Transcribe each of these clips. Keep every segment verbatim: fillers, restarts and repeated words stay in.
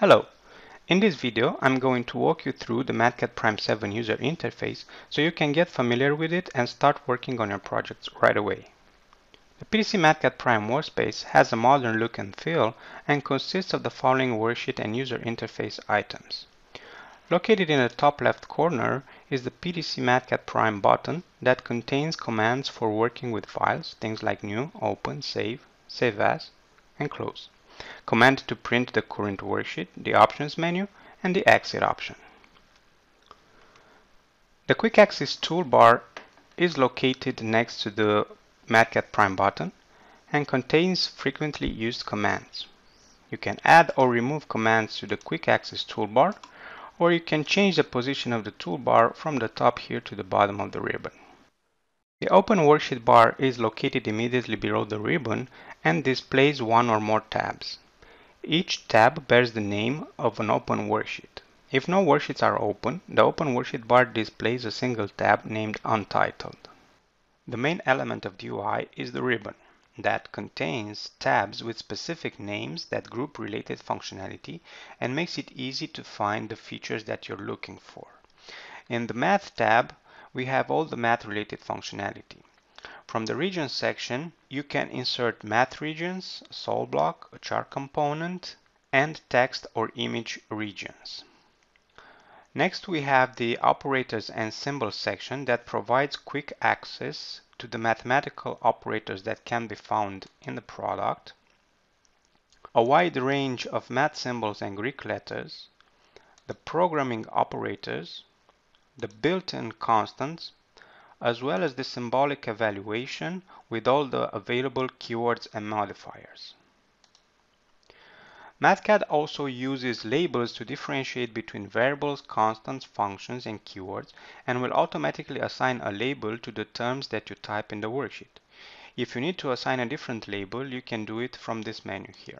Hello, in this video I'm going to walk you through the Mathcad Prime seven user interface so you can get familiar with it and start working on your projects right away. The P T C Mathcad Prime workspace has a modern look and feel and consists of the following worksheet and user interface items. Located in the top left corner is the P T C Mathcad Prime button that contains commands for working with files, things like new, open, save, save as, and close. Command to print the current worksheet, the options menu, and the exit option. The quick access toolbar is located next to the Mathcad Prime button and contains frequently used commands. You can add or remove commands to the quick access toolbar, or you can change the position of the toolbar from the top here to the bottom of the ribbon. The Open Worksheet bar is located immediately below the ribbon and displays one or more tabs. Each tab bears the name of an open worksheet. If no worksheets are open, the Open Worksheet bar displays a single tab named Untitled. The main element of the U I is the ribbon that contains tabs with specific names that group related functionality and makes it easy to find the features that you're looking for. In the Math tab, we have all the math-related functionality. From the regions section, you can insert math regions, sol block, a chart component, and text or image regions. Next, we have the operators and symbols section that provides quick access to the mathematical operators that can be found in the product, a wide range of math symbols and Greek letters, the programming operators, the built-in constants, as well as the symbolic evaluation with all the available keywords and modifiers. Mathcad also uses labels to differentiate between variables, constants, functions, and keywords, and will automatically assign a label to the terms that you type in the worksheet. If you need to assign a different label, you can do it from this menu here.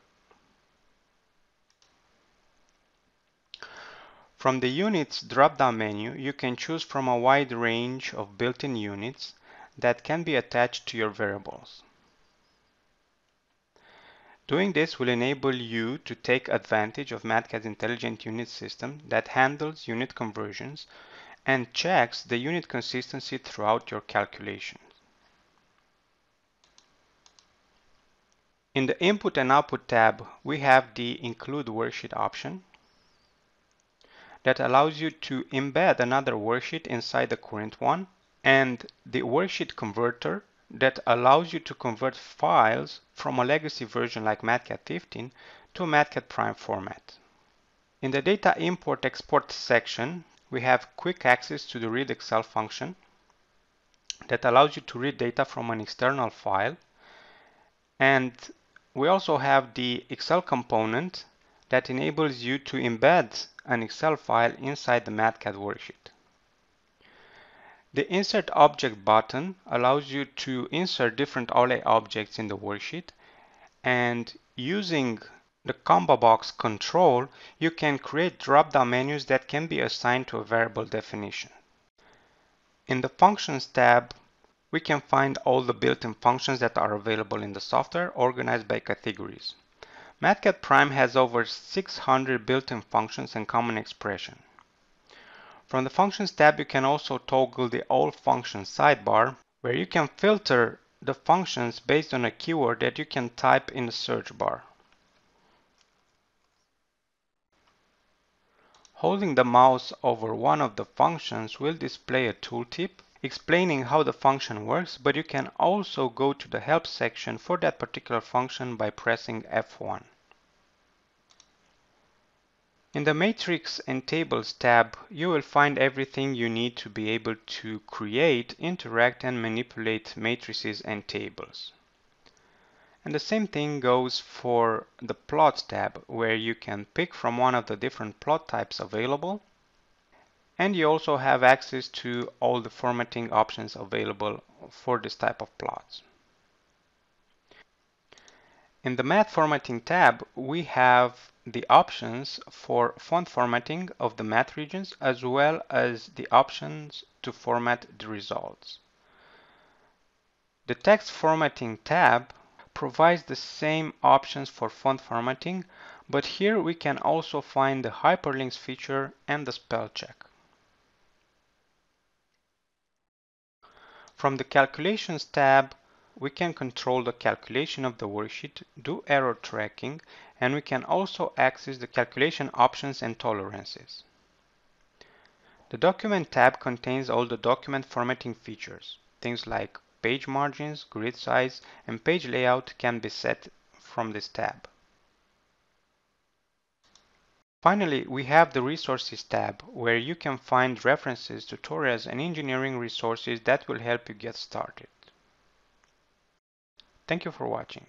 From the Units drop-down menu, you can choose from a wide range of built-in units that can be attached to your variables. Doing this will enable you to take advantage of Mathcad's intelligent unit system that handles unit conversions and checks the unit consistency throughout your calculations. In the Input and Output tab, we have the Include Worksheet option that allows you to embed another worksheet inside the current one, and the worksheet converter that allows you to convert files from a legacy version like Mathcad fifteen to a Mathcad Prime format. In the Data Import-Export section, we have quick access to the Read Excel function that allows you to read data from an external file. And we also have the Excel component that enables you to embed an Excel file inside the Mathcad worksheet. The Insert Object button allows you to insert different O L E objects in the worksheet, and using the combo box control, you can create drop-down menus that can be assigned to a variable definition. In the Functions tab, we can find all the built-in functions that are available in the software, organized by categories. Mathcad Prime has over six hundred built-in functions and common expressions. From the Functions tab, you can also toggle the All Functions sidebar, where you can filter the functions based on a keyword that you can type in the search bar. Holding the mouse over one of the functions will display a tooltip explaining how the function works, but you can also go to the help section for that particular function by pressing F one. In the Matrix and Tables tab, you will find everything you need to be able to create, interact, and manipulate matrices and tables. And the same thing goes for the Plots tab, where you can pick from one of the different plot types available. And you also have access to all the formatting options available for this type of plots. In the Math Formatting tab, we have the options for font formatting of the math regions, as well as the options to format the results. The Text Formatting tab provides the same options for font formatting, but here we can also find the hyperlinks feature and the spell check. From the Calculations tab, we can control the calculation of the worksheet, do error tracking, and we can also access the calculation options and tolerances. The Document tab contains all the document formatting features. Things like page margins, grid size, and page layout can be set from this tab. Finally, we have the Resources tab, where you can find references, tutorials, and engineering resources that will help you get started. Thank you for watching.